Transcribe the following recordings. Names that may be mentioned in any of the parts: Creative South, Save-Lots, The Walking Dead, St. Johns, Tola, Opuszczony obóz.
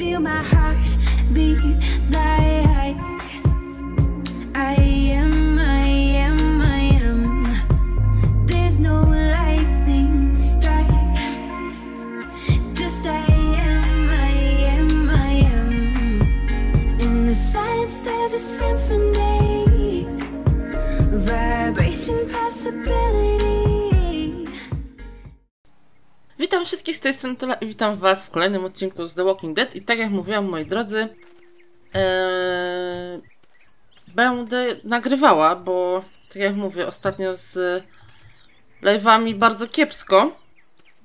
Feel my heart beat like I am. There's no lightning strike. Just I am. In the silence there's a symphony, vibration, possibility. Witam wszystkich, z tej strony Tola i witam was w kolejnym odcinku z The Walking Dead. I tak jak mówiłam, moi drodzy, będę nagrywała, bo tak jak mówię, ostatnio z live'ami bardzo kiepsko,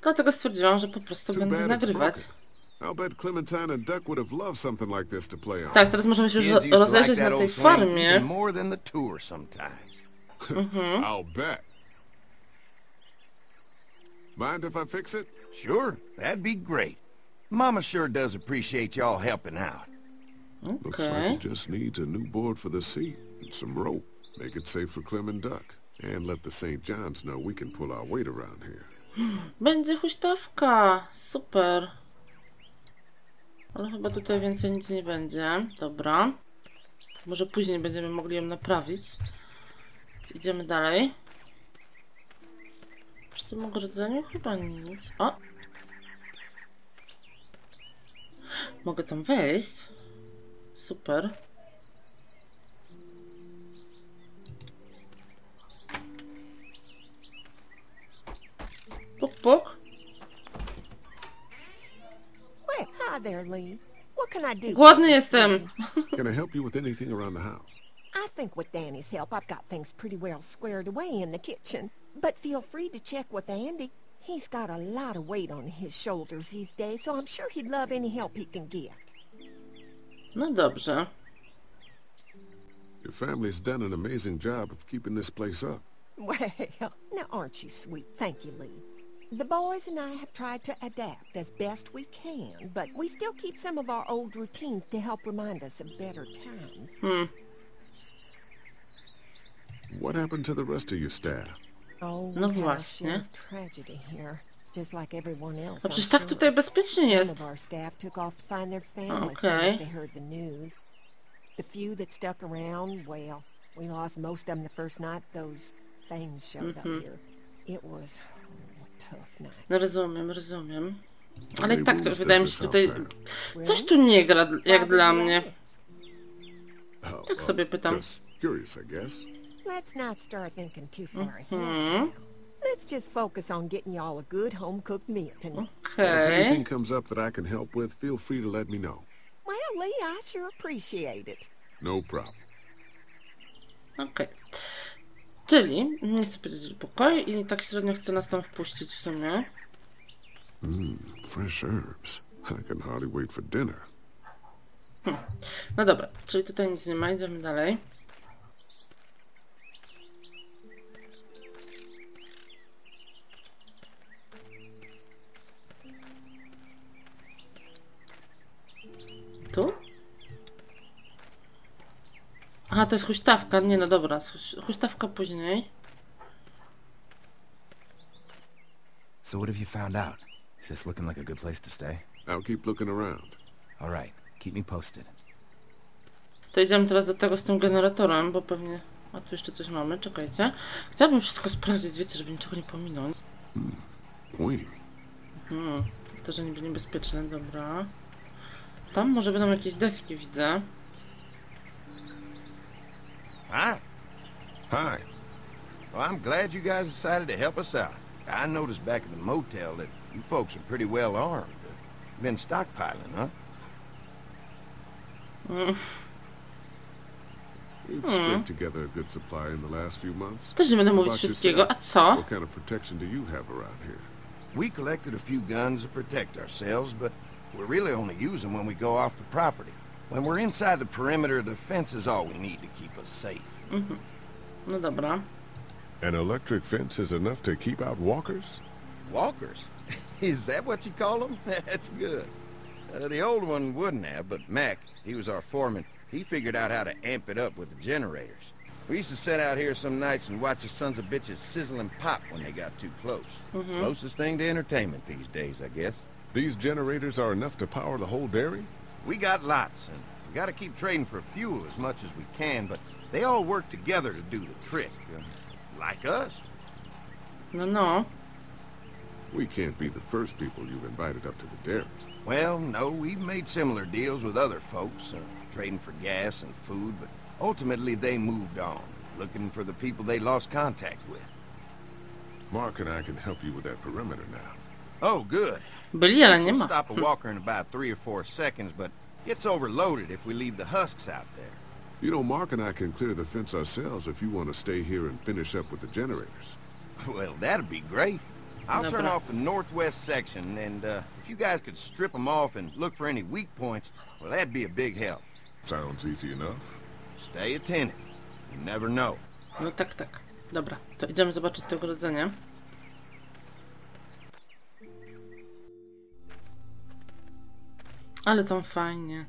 dlatego stwierdziłam, że po prostu będę nagrywać. Tak, teraz możemy się już rozejrzeć na tej farmie. Mind if I fix it? Sure, that'd be great. Mama sure does appreciate y'all helping out. Okay. Looks like it just needs a new board for the seat and some rope. Make it safe for Clem and Duck. And let the St. Johns know we can pull our weight around here. Będzie huśtawka. Super. Ale chyba tutaj więcej nic nie będzie. Dobra. Może później będziemy mogli ją naprawić. Więc idziemy dalej. Przy tym ogrodzeniu chyba nic. O! Mogę tam wejść. Super. Puk, puk. Głodny jestem. Can I help you with anything around the house? I think with Danny's help, I've got things pretty well squared away in the kitchen. But feel free to check with Andy. He's got a lot of weight on his shoulders these days, so I'm sure he'd love any help he can get. No dobrze. Your family's done an amazing job of keeping this place up. Well, now aren't you sweet? Thank you, Lee. The boys and I have tried to adapt as best we can, but we still keep some of our old routines to help remind us of better times. What happened to the rest of your staff? No właśnie. No przecież tak tutaj bezpiecznie jest. Okej. No rozumiem. Ale tak wydaje mi się tutaj... Coś tu nie gra jak dla mnie. Tak sobie pytam. Let's not start thinking too far ahead. Let's just focus on getting y'all a good home-cooked meal tonight. Okay. If anything comes up that I can help with, feel free to let me know. Well, Lee, I sure appreciate it. No problem. Okay. Czyli nie chcę powiedzieć pokoju i tak średnio chce nas tam wpuścić w sumie. Fresh herbs. I can hardly wait for dinner. No dobra, czyli tutaj nic nie ma, idziemy dalej. Tu? Aha, to jest huśtawka. Nie, no dobra, huśtawka później. So what have you found out? Is this looking like a good place to stay? I'll keep looking around. All right, keep me posted. To idziemy teraz do tego z tym generatorem, bo pewnie... A tu jeszcze coś mamy, czekajcie. Chciałabym wszystko sprawdzić, wiecie, żeby niczego nie pominąć. To, że niby niebezpieczne, dobra. Tam może będą jakieś deski, widzę. Hi. Well, I'm glad you guys decided to help us out. I noticed back at the motel that you folks are pretty well armed. Been stockpiling, huh? We've spent together a good supply in the last few months. Też nie będę mówić wszystkiego, a co? What kind of protection do you have around here? We collected a few guns to protect ourselves, but we really only use them when we go off the property. When we're inside the perimeter, the fence is all we need to keep us safe. No dobra. An electric fence is enough to keep out walkers? Walkers? Is that what you call them? That's good. The old one wouldn't have, but Mac, he was our foreman. He figured out how to amp it up with the generators. We used to sit out here some nights and watch the sons of bitches sizzle and pop when they got too close. Closest thing to entertainment these days, I guess. These generators are enough to power the whole dairy? We got lots, and we gotta keep trading for fuel as much as we can, but they all work together to do the trick. Like us. No. We can't be the first people you've invited up to the dairy. Well, no, we've made similar deals with other folks, trading for gas and food, but ultimately they moved on, looking for the people they lost contact with. Mark and I can help you with that perimeter now. Oh, good. We'll stop a walker in about 3 or 4 seconds, but it's overloaded if we leave the husks out there. You know, Mark and I can clear the fence ourselves if you want to stay here and finish up with the generators. Well, that'd be great. I'll turn off the northwest section, and if you guys could strip them off and look for any weak points, well, that'd be a big help. Sounds easy enough. Stay attentive. You never know. No tak. Dobra, to idziemy zobaczyć to ogrodzenie. Ale tam fajnie.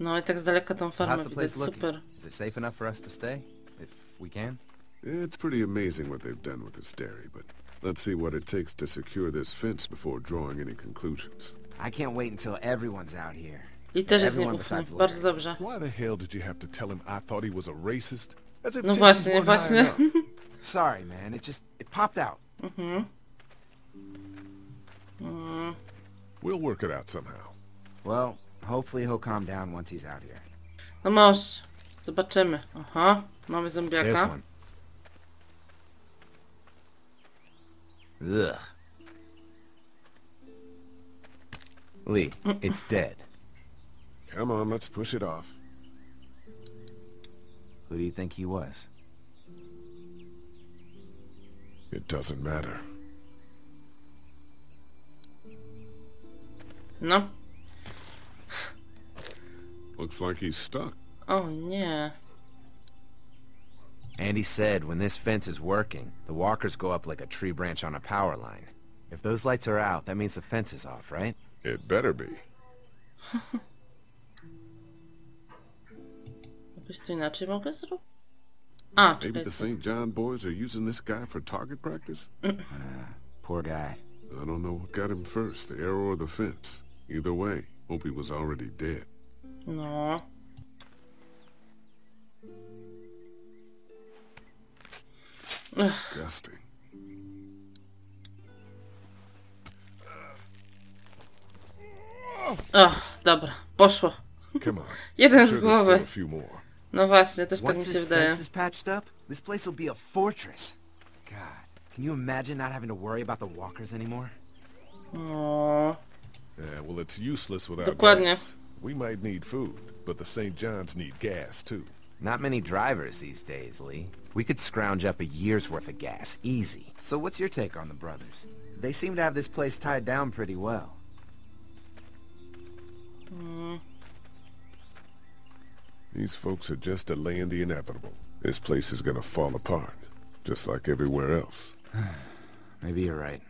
No I tak z daleka tą farmę widać, super. Is it safe enough for us to stay if we can? It's pretty amazing what they've done with this dairy, but let's see what it takes to secure this fence before drawing any conclusions. I can't wait until everyone's out here. I też jest nieufny, bardzo dobrze. Why the hell did you have to tell him I thought he was a racist? No właśnie. Sorry man, it just popped out. We'll work it out somehow. Well, hopefully he'll calm down once he's out here. No może, zobaczymy. Aha, mamy zombiaka. Ugh. Lee, it's dead. Come on, let's push it off. Who do you think he was? It doesn't matter. No. Looks like he's stuck. Oh, yeah. Andy said when this fence is working, the walkers go up like a tree branch on a power line. If those lights are out, that means the fence is off, right? It better be. Maybe the St. John boys are using this guy for target practice? Poor guy. I don't know what got him first, the arrow or the fence. Either way, Opie was already dead. No. Disgusting. Dobra, poszło. Jeden z głowy. No właśnie, też tak mi się wydaje. This place will be a fortress. God. Can you imagine not having to worry about the walkers anymore? Oh. Yeah, well, it's useless without gas. We might need food, but the St. Johns need gas too. Not many drivers these days, Lee. We could scrounge up a year's worth of gas, easy. So what's your take on the brothers? They seem to have this place tied down pretty well. These folks are just delaying the inevitable. This place is gonna fall apart, just like everywhere else. Maybe you're right.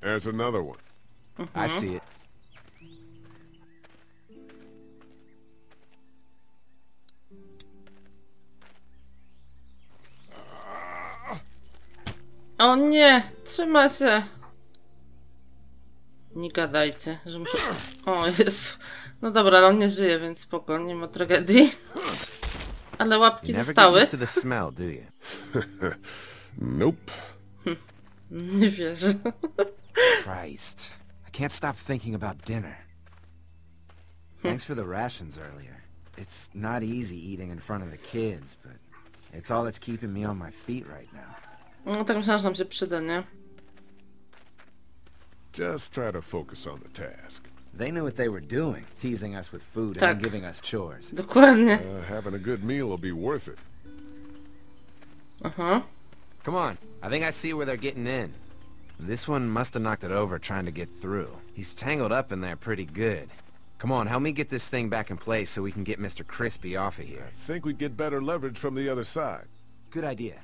There's another one. I see it. O nie, trzyma się. Nie gadajcie, że muszę... O Jezu. No dobra, on nie żyje, więc spoko, nie ma tragedii. Ale łapki zostały. Nope. Nie wierzę. Christ. I can't stop thinking about dinner. Thanks for the rations earlier. It's not easy eating in front of the kids, but it's all that's keeping me on my feet right now. No tak myślałam, że nam się przyda, nie? Just try to focus on the task. They knew what they were doing, teasing us with food and giving us chores. Dokładnie. Having a good meal will be worth it. Come on, I think I see where they're getting in. This one must have knocked it over trying to get through. He's tangled up in there pretty good. Come on, help me get this thing back in place so we can get Mr. Crispy off of here. I think we'd get better leverage from the other side. Good idea.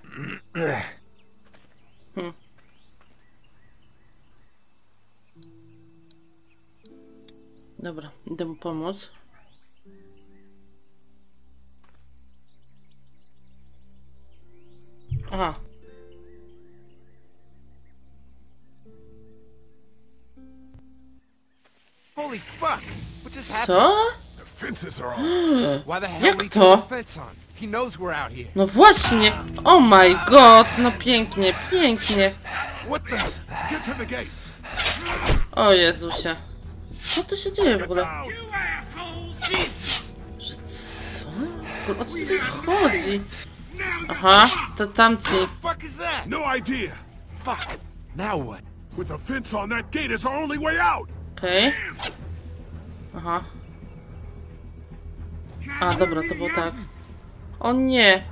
Dobra, idę mu pomóc. Aha. Holy fuck! What just happened? The fences are on. Why the hell we turned the fence on? He knows we're out here. No właśnie. Oh my god, no pięknie, pięknie. What the? Get to the gate. O Jezusie. Co to się dzieje w ogóle? Że co? O co tutaj chodzi? Aha, to tamci. No idea. Fuck. Now what? With the fence on that gate is our only way out. Okej. Aha. A, dobra, to było tak. O nie!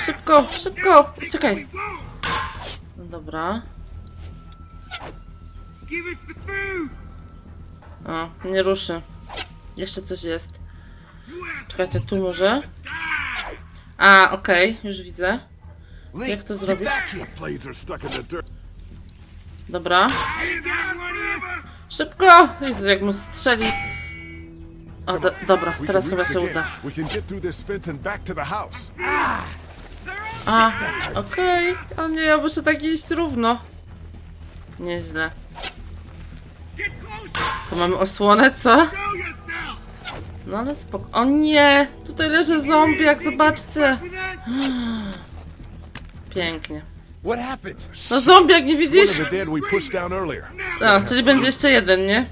Szybko, szybko! Czekaj! Dobra. O, nie ruszy. Jeszcze coś jest. Czekajcie, tu może? A, okej, już widzę. Jak to zrobić? Dobra. Szybko! Jezu, jak mu strzeli. O, dobra, teraz chyba się uda. A, okej. O nie, ja muszę tak iść równo. Nieźle. To mamy osłonę, co? No ale spoko. O nie! Tutaj leży zombie, jak zobaczcie. Pięknie. No zombie, jak nie widzisz? No, czyli będzie jeszcze jeden, nie?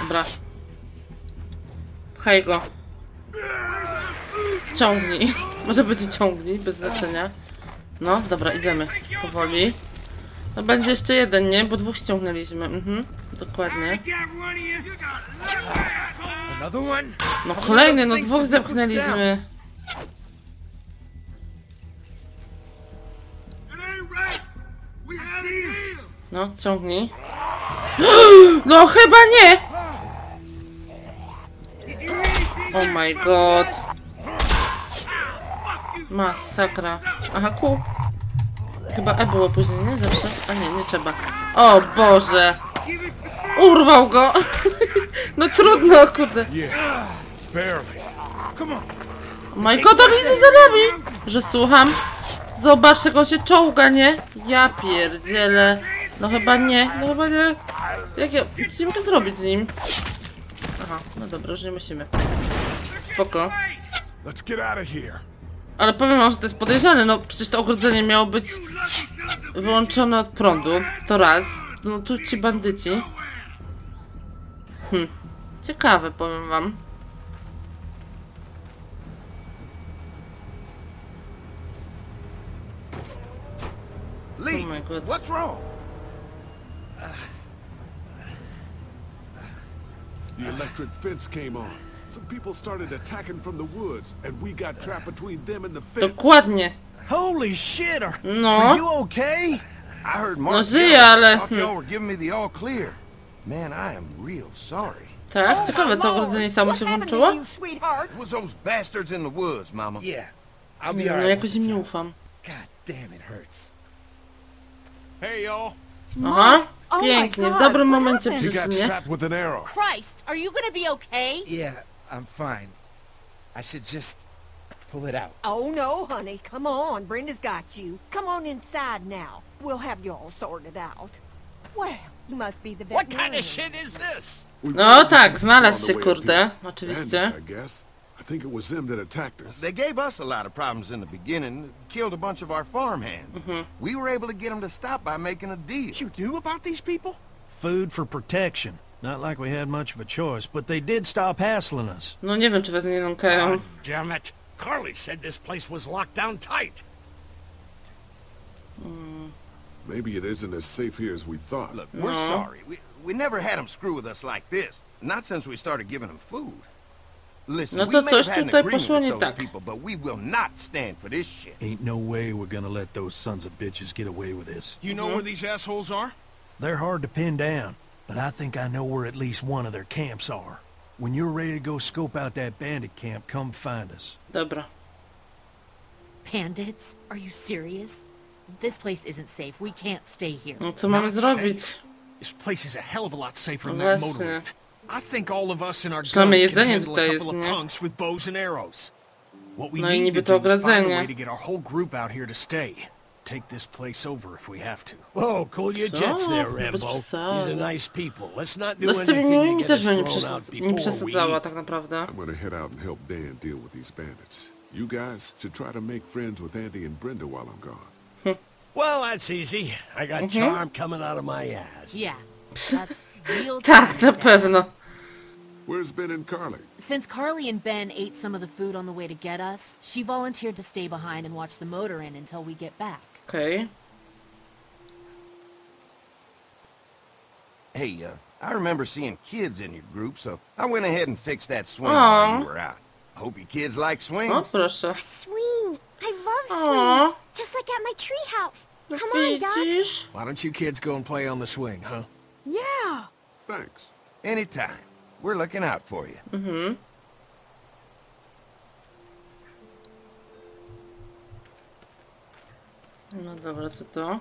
Dobra. Pchaj go. Ciągnij. Może będzie ciągnij, bez znaczenia. No, dobra, idziemy. Powoli. No będzie jeszcze jeden, nie? Bo dwóch ściągnęliśmy. Mhm, dokładnie. No kolejny, no dwóch zepchnęliśmy. No, ciągnij. No chyba nie! Oh my god. Masakra. Aha, ku. Chyba E było później, nie? Zawsze. A nie, nie trzeba. O Boże. Urwał go. No trudno, kurde. My god, on idzie za nami. Że słucham. Zobacz, jak on się czołga, nie? Ja pierdzielę. No chyba nie, no chyba nie. Jak ja... Nic nie mogę zrobić z nim. Aha, no dobra, już nie musimy. Spoko. Ale powiem wam, że to jest podejrzane, no przecież to ogrodzenie miało być wyłączone od prądu. To raz. No tu ci bandyci. Ciekawe, powiem wam. Oh my god. The electric fence came on. Some people started attacking from the woods, and we got trapped between them and the fence. Dokładnie. Holy shit! Are you okay? I heard Mark thought y'all were giving me the all clear. Man, I am real sorry. Tak, ciekawe, to ogrodzenie samo się włączyło? It was those bastards in the woods, mama. Yeah, I'll be alright. No, jakoś im nie ufam. God damn, it hurts. Hey y'all. Aha. Pięknie, w dobrym momencie przyszli, nie? Christ, are you gonna be okay? Yeah, I'm fine. I should just pull it out. Oh no, honey, come on. Brenda's got you. Come on inside now. We'll have you all sorted out. Well, you must be the veterinarian. What kind of shit is this? No tak, znalazł się, kurde, oczywiście. I think it was them that attacked us. They gave us a lot of problems in the beginning. Killed a bunch of our farmhands. We were able to get them to stop by making a deal. You knew about these people? Food for protection. Not like we had much of a choice, but they did stop hassling us. No nie wiem, czy was nie nękają. Damn it! Carly said this place was locked down tight. Maybe it isn't as safe here as we thought. Look, we're sorry. We never had them screw with us like this. Not since we started giving them food. No to coś tutaj poszło nie tak. Ain't no way we're gonna let those sons of bitches get away with this. You know where these assholes are? They're hard to pin down, but I think I know where at least one of their camps are. When you're ready to go scope out that bandit camp, come find us. Dobra. Bandits? Are you serious? This place isn't safe. We can't stay here. No co mamy zrobić? This place is a hell of a lot safer than that motor. I think all of us in our guns can handle a couple of punks with bows and arrows. What we need to do is find a way to get our whole group out here to stay. take this place over if we have to. Whoa, call your jets there, Rambo. These are nice people. Let's not do anything to get us thrown out before we... I'm gonna head out and help Dan deal with these bandits. You guys should try to make friends with Andy and Brenda while I'm gone. Well, that's easy. I got charm coming out of my ass. Yeah, that's real. Tak, na pewno. Where's Ben and Carly? Since Carly and Ben ate some of the food on the way to get us, she volunteered to stay behind and watch the motor in until we get back. Okay. Hey, I remember seeing kids in your group, so I went ahead and fixed that swing while you were out. I hope you kids like swings. Oh, proszę. A swing. I love swings. Just like at my treehouse. Come on, Doc. Why don't you kids go and play on the swing, huh? Yeah. Thanks. Anytime. We're looking out for you. Mm-hmm. No dobra, co to?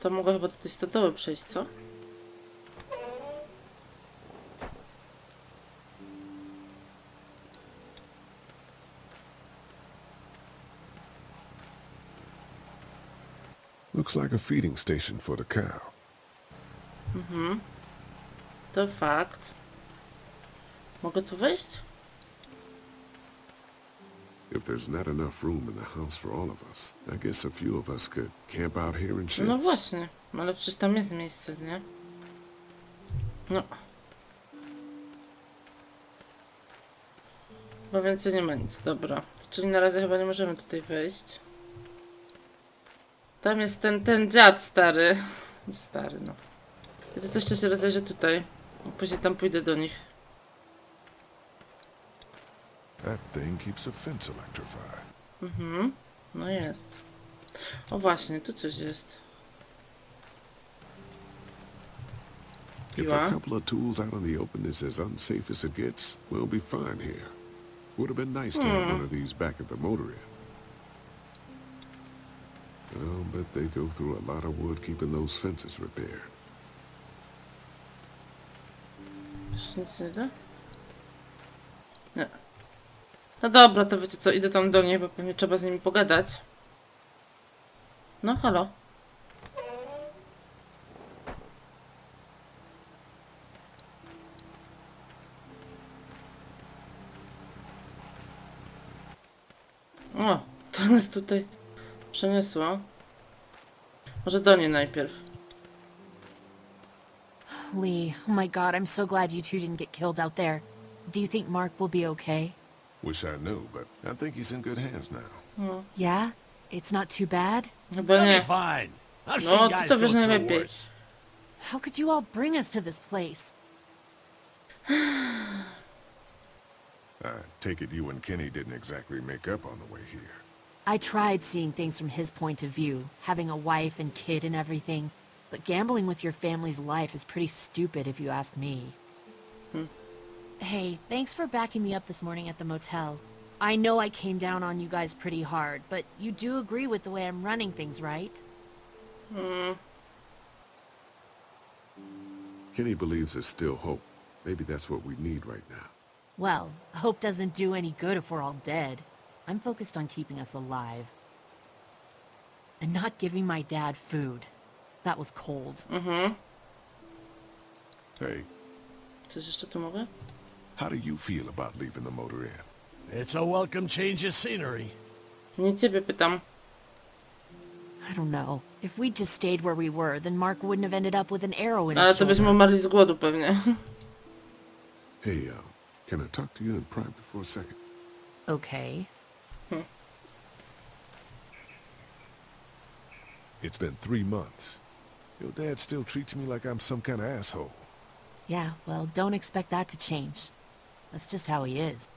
To mogę chyba do tej stodoły przejść, co? Looks like a feeding station for the cow. Mhm. To fakt. Mogę tu wejść? If there's not enough room in the house for all of us, I guess a few of us could camp out here and shit. No właśnie, ale przecież tam jest miejsce, nie? No. Chyba więcej nie ma nic, dobra. Czyli na razie chyba nie możemy tutaj wejść. Tam jest ten dziad stary. Stary, no. Wiecie co, jeszcze się rozejrzę tutaj. Później tam pójdę do nich. That thing keeps a fence electrified. Mhm. No jest. O właśnie, tu coś jest. If a couple of tools out in the open is as unsafe as it gets, we'll be fine here. Would have been nice to have one of these back at the motor inn. I'll bet they go through a lot of wood keeping those fences repaired. Nie. No dobra, to wiecie co, idę tam do niej, bo pewnie trzeba z nimi pogadać. No halo. O, to nas tutaj przeniosło. Może do niej najpierw. Lee, oh my god, I'm so glad you two didn't get killed out there. Do you think Mark will be okay? Wish I knew, but I think he's in good hands now. No. Yeah? It's not too bad? But fine. I've seen guys go through worse. How could you all bring us to this place? I take it you and Kenny didn't exactly make up on the way here. I tried seeing things from his point of view, having a wife and kid and everything. But gambling with your family's life is pretty stupid if you ask me. Hey, thanks for backing me up this morning at the motel. I know I came down on you guys pretty hard, but you do agree with the way I'm running things, right? Kenny believes there's still hope. Maybe that's what we need right now. Well, hope doesn't do any good if we're all dead. I'm focused on keeping us alive. And not giving my dad food. That was cold. Hey. Coś jeszcze tu mogę? How do you feel about leaving the motor inn? It's a welcome change of scenery. Nie ciebie pytam. I don't know. If we just stayed where we were, then Mark wouldn't have ended up with an arrow in his shoulder. Ale to byśmy umarli z głodu pewnie. Hey, can I talk to you in private for a second? Okay. It's been 3 months. Your dad still treats me like I'm some kind of asshole. Yeah, well, don't expect that to change. That's just how he is.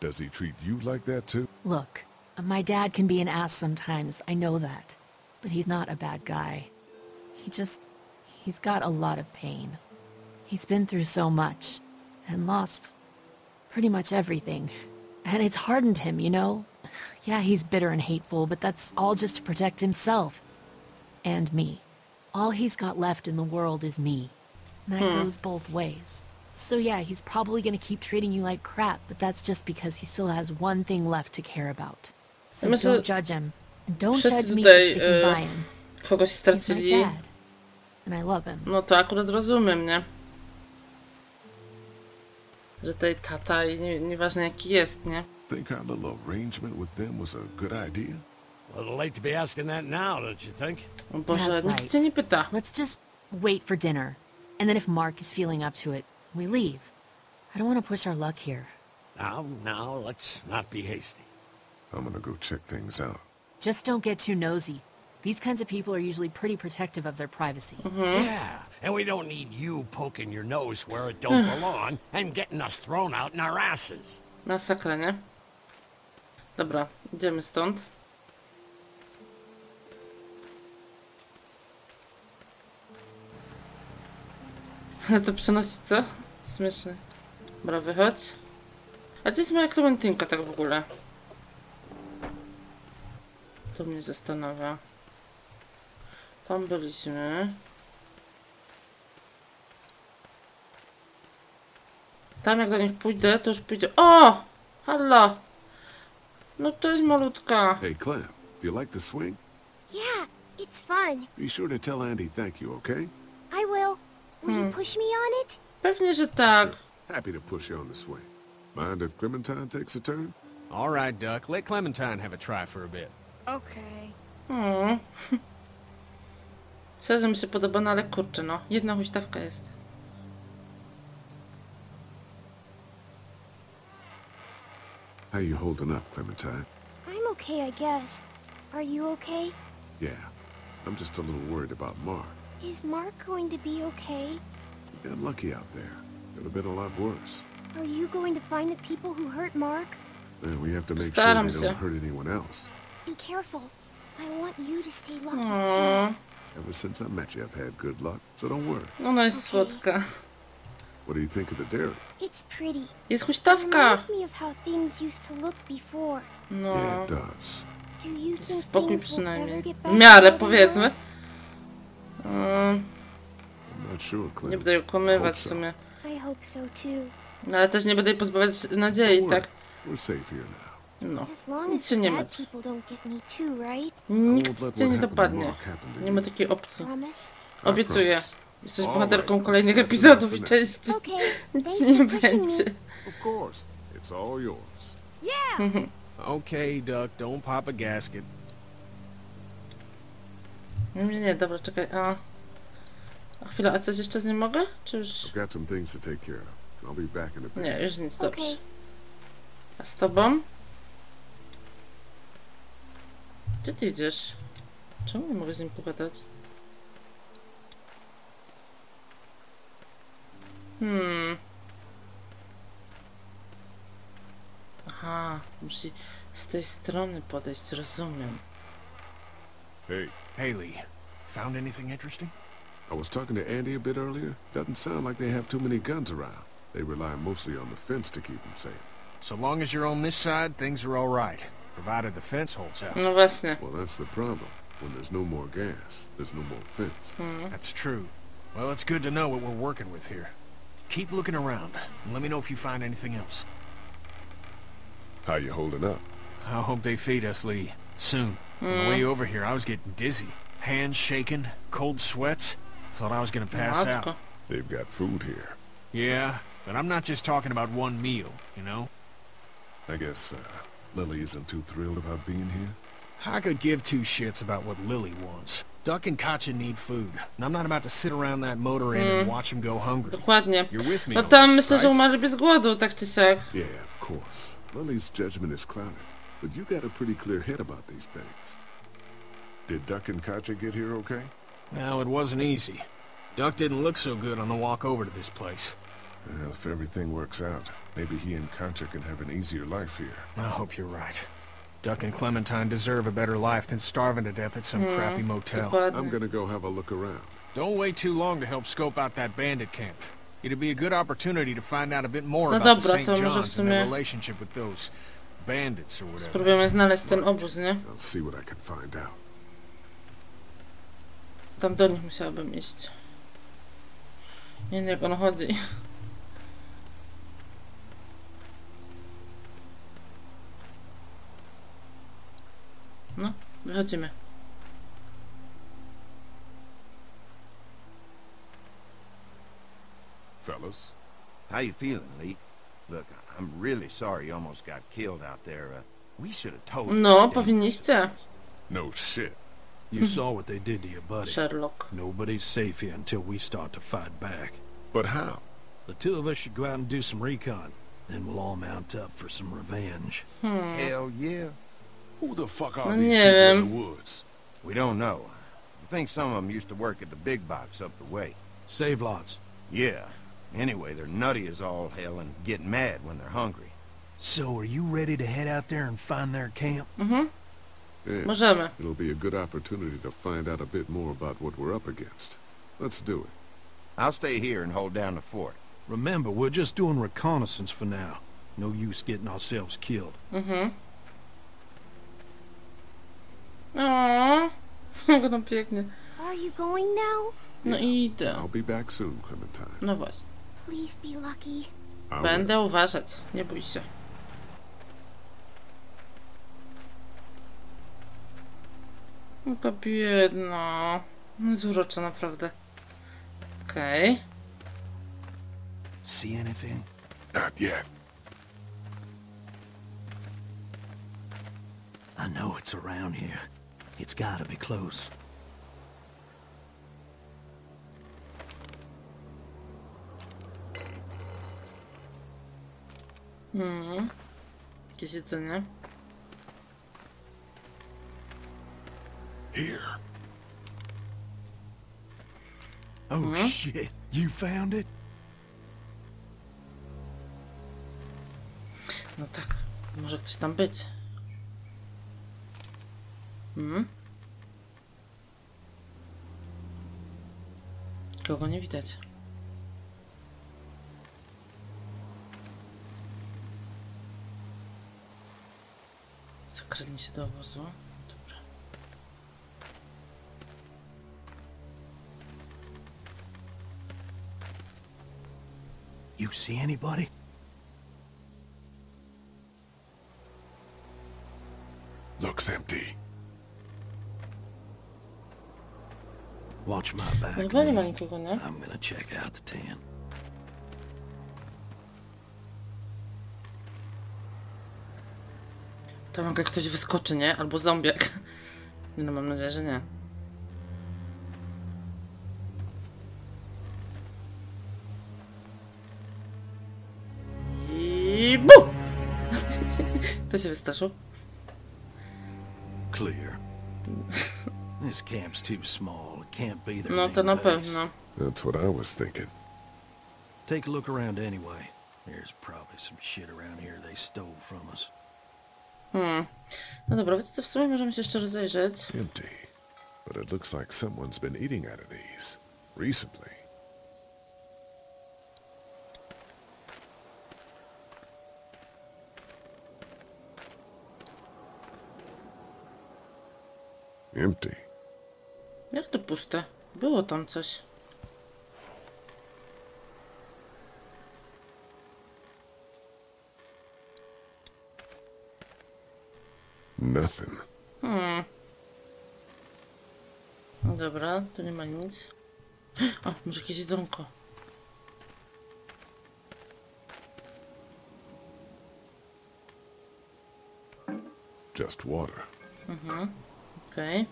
Does he treat you like that too? Look, my dad can be an ass sometimes, I know that. But he's not a bad guy. He's got a lot of pain. He's been through so much, and lost pretty much everything. And it's hardened him, you know? Yeah, he's bitter and hateful, but that's all just to protect himself. And me. All he's got left in the world is me. And that goes both ways. So yeah, he's probably gonna keep treating you like crap, but that's just because he still has one thing left to care about. So don't judge him. And don't judge me for sticking by him. Kogoś stracili. And I love him. No to akurat rozumiem, nie? Że tej tata I nieważne jaki jest, nie? Think our little arrangement with them was a good idea? A little late to be asking that now, don't you think? O Boże, nikt cię nie pyta. Let's just wait for dinner. And then if Mark is feeling up to it, we leave. I don't want to push our luck here. Now, let's not be hasty. I'm gonna go check things out. Just don't get too nosy. These kinds of people are usually pretty protective of their privacy. Mm-hmm. Yeah, and we don't need you poking your nose where it don't belong and getting us thrown out in our asses. Masakra, nie? Dobra, idziemy stąd. Ale to przenosi co? Śmieszne. Dobra, wychodź. A gdzie jest moja klementynka tak w ogóle? To mnie zastanawia. Tam byliśmy. Tam jak do nich pójdę, to już pójdzie... O! Halo! No cześć malutka. Hey Clem, do you like the swing? Yeah, it's fun. Be sure to tell Andy thank you, okay? I will. Will you push me on it? Pewnie, że tak. Sure. Happy to push you on the swing. Mind if Clementine takes a turn? All right, Duck. Let Clementine have a try for a bit. Okay. Hmm. Szczerze mi się podoba, no ale kurczę, no. Jedna huśtawka jest. How you holding up, Clementine? I'm okay, I guess. Are you okay? Yeah. I'm just a little worried about Mark. Is Mark going to be okay? You got lucky out there. It would have been a lot worse. Are you going to find the people who hurt Mark? We have to make sure they don't hurt anyone else. Be careful. I want you to stay lucky too. Ever since I met you, I've had good luck, so don't worry. Ona jest słodka. What do you think of the dairy? It's pretty. Jest huśtawka. Reminds me of how things used to look before. No. Yeah, it does. Do you think spokój przynajmniej. W miarę powiedzmy. Nie będę ją kłamywać w sumie. No, ale też nie będę jej pozbawiać nadziei, tak? No, nic się nie martw. Nikt cię nie dopadnie. Nie ma takiej opcji. Obiecuję. Jesteś bohaterką kolejnych epizodów i części. Nic nie będzie. Okej, Duck, don't pop a gasket. Nie, dobra, czekaj, a chwila, a coś jeszcze z nim mogę? Czy już... Nie, już nic, dobrze. A z tobą? Gdzie ty idziesz? Czemu nie mogę z nim pogadać? Aha, musi z tej strony podejść, rozumiem. Hey. Haley, found anything interesting? I was talking to Andy a bit earlier. Doesn't sound like they have too many guns around. They rely mostly on the fence to keep them safe. So long as you're on this side, things are all right. Provided the fence holds out. No właśnie. Well, that's the problem. When there's no more gas, there's no more fence. That's true. Well, it's good to know what we're working with here. Keep looking around, and let me know if you find anything else. How you holding up? I hope they feed us, Lee. Soon. On the way over here, I was getting dizzy. Hands shaking, cold sweats. Thought I was gonna pass out. They've got food here. Yeah, but I'm not just talking about one meal, you know? I guess, Lily isn't too thrilled about being here. I could give two shits about what Lily wants. Duck and Katja need food, and I'm not about to sit around that motor inn and watch them go hungry. Dokładnie. You're with me, no tam myślę, że umarliby z głodu, tak czy siak. Yeah, of course. Lily's judgment is clouded. But you got a pretty clear head about these things. Did Duck and Katja get here okay? No, it wasn't easy. Duck didn't look so good on the walk over to this place. Well, if everything works out, maybe he and Katja can have an easier life here. I hope you're right. Duck and Clementine deserve a better life than starving to death at some crappy motel. I'm gonna go have a look around. Don't wait too long to help scope out that bandit camp. It'd be a good opportunity to find out a bit more about the St. Johns and their relationship with those... bandits or whatever. Spróbujemy znaleźć ten obóz, nie? Tam do nich musiałabym iść. Nie wiem jak on chodzi. No, wychodzimy. Fellas. How you feeling, Lee? Look, I'm really sorry you almost got killed out there. We should have told you. No, powinniście. No shit. You saw what they did to your buddy. Sherlock. Nobody's safe here until we start to fight back. But how? The two of us should go out and do some recon. Then we'll all mount up for some revenge. Hell yeah. Who the fuck are these people in the woods? We don't know. I think some of them used to work at the big box up the way. Save-Lots. Yeah. Anyway, they're nutty as all hell and get mad when they're hungry. So are you ready to head out there and find their camp? Mm-hmm. Yeah, it'll be a good opportunity to find out a bit more about what we're up against. Let's do it. I'll stay here and hold down the fort. Remember, we're just doing reconnaissance for now. No use getting ourselves killed. Aww. Are you going now? No idę. I'll be back soon, Clementine. No właśnie. Please be lucky. Będę uważać, nie bój się. Taka biedna. Jest urocza, naprawdę. Okej. See anything? Not yet. I know it's around here. It's gotta be close. Jakieś jedzenie. Here. Oh shit, you found it? No tak, może ktoś tam być. Kogo nie widać? Zakradnij się do obozu. Dobra. You see anybody? Looks empty. Watch my back. I'm gonna check out the tent. Tam jak ktoś wyskoczy, nie? Albo zombiak. No mam nadzieję, że nie. I bu! To się wystraszył. Clear. This camp's too small. It can't be there. No, to na pewno. That's what I was thinking. Take a look around anyway. There's probably some shit around here they stole from us. No dobra, wiecie co, w sumie możemy się jeszcze rozejrzeć. Empty. But it looks like someone's been eating out of these recently. Empty. Jak to puste? Było tam coś. Nothing. Dobra, tu nie ma nic. O, może jakieś jedzonko. Just water. Okej.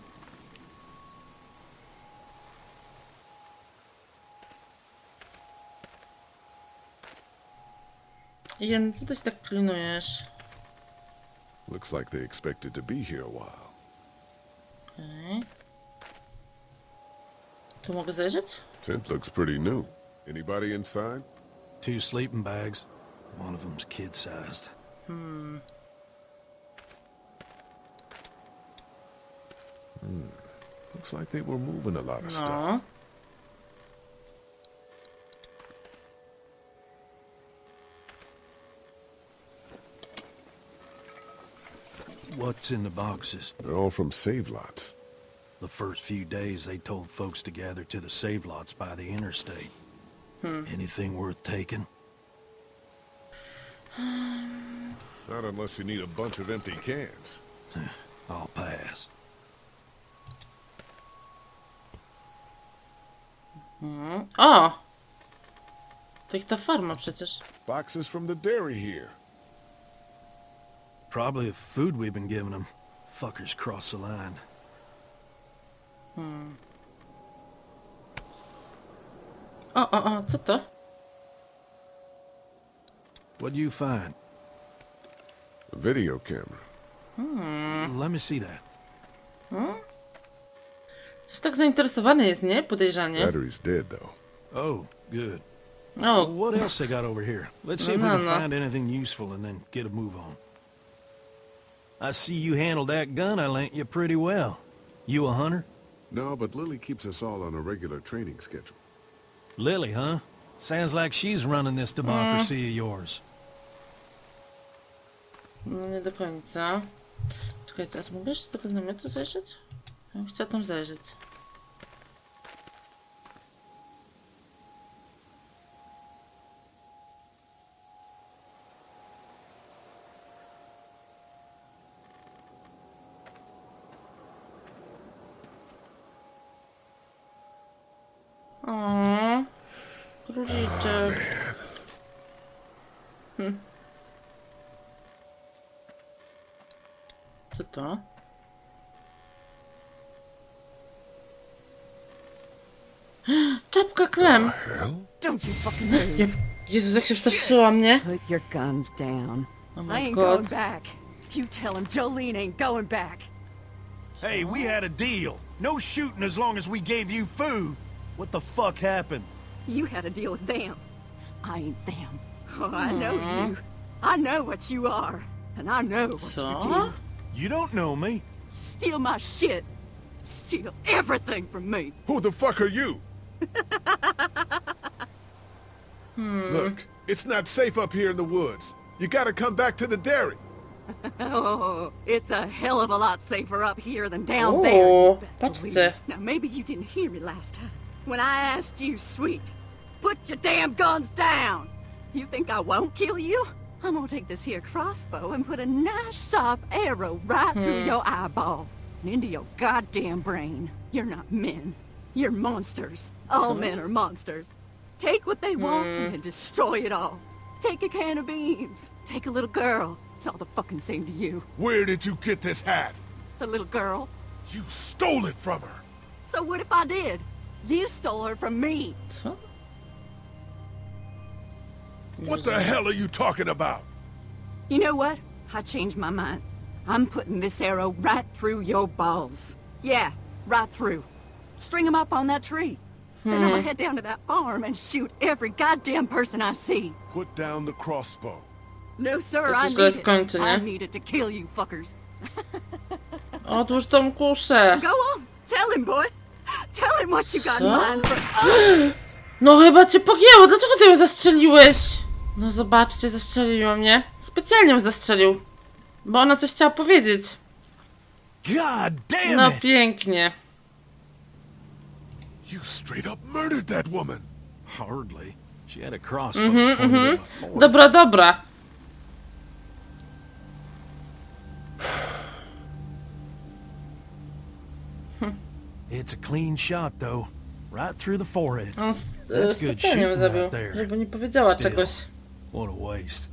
Jan, co ty się tak klinujesz? Looks like they expected to be here a while. Tu mogę zajrzeć? Tent looks pretty new. Anybody inside? Two sleeping bags. One of them's kid-sized. Looks like they were moving a lot of stuff. What's in the boxes? They're all from Save-Lots. The first few days they told folks to gather to the Save-Lots by the interstate. Anything worth taking? Not unless you need a bunch of empty cans. I'll pass. this. O! To ich ta farma przecież. Boxes from the dairy here. Probably the food we've been giving them. Fuckers cross the line. O, co to? What do you find? A video camera. Let me see that. Coś tak zainteresowany jest, nie? Podejrzanie. Battery's dead though. Oh, good. Oh, what else they got over here? Let's see if we can find anything useful and then get a move on. I see you handled that gun I lent you pretty well. You a hunter? No, but Lily keeps us all on a regular training schedule. Lily, huh? Sounds like she's running this democracy of yours. No, nie do końca. Czekajcie, a mogę jeszcze do namiotu zajrzeć? Ja bym chciała tam zajrzeć. Co to? Czapka Clem! Ja, Jezus, jak się wstraszyła mnie! Oh my God. Hey, we had a deal. No shooting as long as we gave you food. What the fuck happened? You had a deal with them. I ain't them. Oh, I know you. I know what you are. And I know what you do. You don't know me. Steal my shit. Steal everything from me. Who the fuck are you? Look, it's not safe up here in the woods. You gotta come back to the dairy. Oh, it's a hell of a lot safer up here than down there. Now maybe you didn't hear me last time. When I asked you, sweet, put your damn guns down. You think I won't kill you? I'm gonna take this here crossbow and put a nice sharp arrow right through your eyeball and into your goddamn brain. You're not men. You're monsters. All men are monsters. Take what they want and destroy it all. Take a can of beans. Take a little girl. It's all the fucking same to you. Where did you get this hat? The little girl. You stole it from her. So what if I did? You stole her from me. Huh? What the hell are you talking about? You know what? I changed my mind. I'm putting this arrow right through your balls. Yeah, right through. String them up on that tree. Then I'm gonna head down to that farm and shoot every goddamn person I see. Put down the crossbow. No sir, I need it. I need it to kill you fuckers. Otóż tą kuszę. Go on, tell him boy. Tell him what you got in mind for... No chyba cię pogięło. Dlaczego ty ją zastrzeliłeś? No zobaczcie, zastrzeliła mnie. Specjalnie ją zastrzelił. Bo ona coś chciała powiedzieć. No pięknie. Dobra, dobra. On specjalnie ją zabił, żeby nie powiedziała czegoś. What a waste.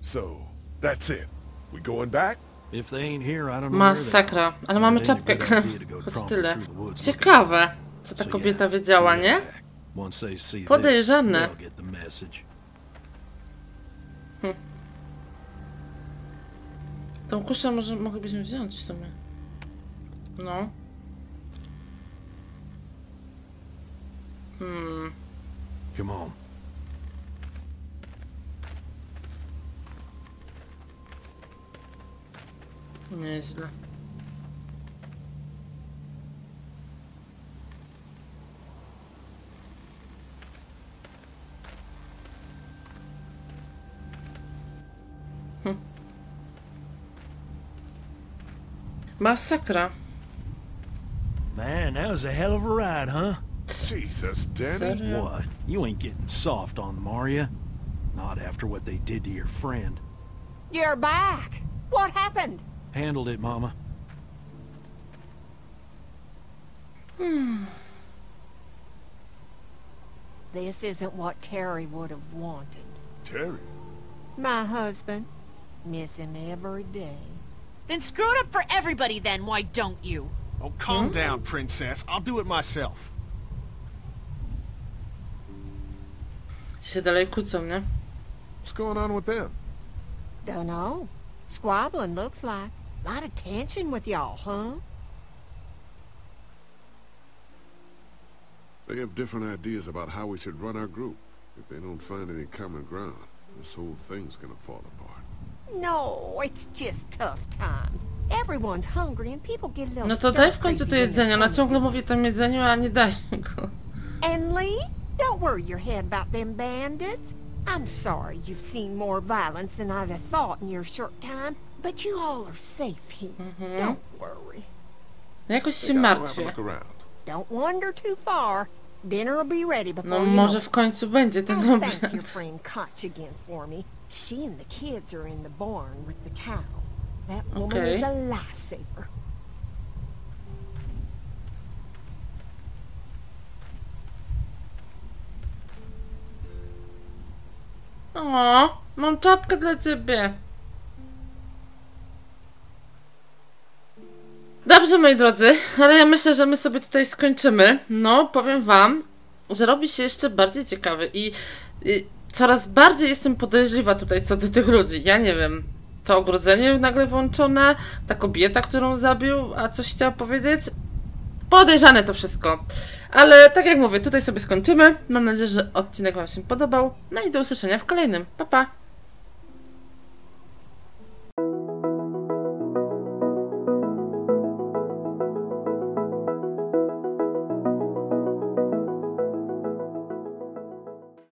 So, that's it. We going back? If they ain't here, I don't know. Masakra, ale mamy czapkę. Choć tyle. Ciekawe, co ta kobieta wiedziała, nie? Podejrzane. Tą kuszę może moglibyśmy wziąć w sumie. No. Come on. Nieźle. Masakra. Man, that was a hell of a ride, huh? Jesus, Danny. What? You ain't getting soft on them, are you? Not after what they did to your friend. You're back. What happened? Handled it, Mama. This isn't what Terry would have wanted. Terry? My husband. Miss him every day. Then screw it up for everybody then, why don't you? Oh, calm down, princess. I'll do it myself. Się dalej kłócą, nie? What's going on with them? Don't know. Squabbling looks like. A lot of tension with y'all, huh? They have different ideas about how we should run our group. If they don't find any common ground, this whole thing's gonna fall apart. No, it's just tough times. Everyone's hungry and people get a little. No to daj w końcu to jedzenie. Na ciągle mówię tam jedzeniu, a nie daj go. And Lee, don't worry your head about them bandits. I'm sorry you've seen more violence than I'd have thought in your short time, but you all are safe here. Don't worry. No jakoś się martwię. Don't wander too far. Dinner will be ready before you know. No może w końcu będzie ten obiad. Thank your friend Koch again for me. She and the kids are in the barn with the cow. That woman is a lifesaver. O, mam czapkę dla ciebie. Dobrze, moi drodzy, ale ja myślę, że my sobie tutaj skończymy. No, powiem wam, że robi się jeszcze bardziej ciekawy i coraz bardziej jestem podejrzliwa tutaj co do tych ludzi. Ja nie wiem, to ogrodzenie nagle włączone, ta kobieta, którą zabił, a coś chciała powiedzieć. Podejrzane to wszystko. Ale tak jak mówię, tutaj sobie skończymy. Mam nadzieję, że odcinek wam się podobał. No i do usłyszenia w kolejnym. Pa, pa!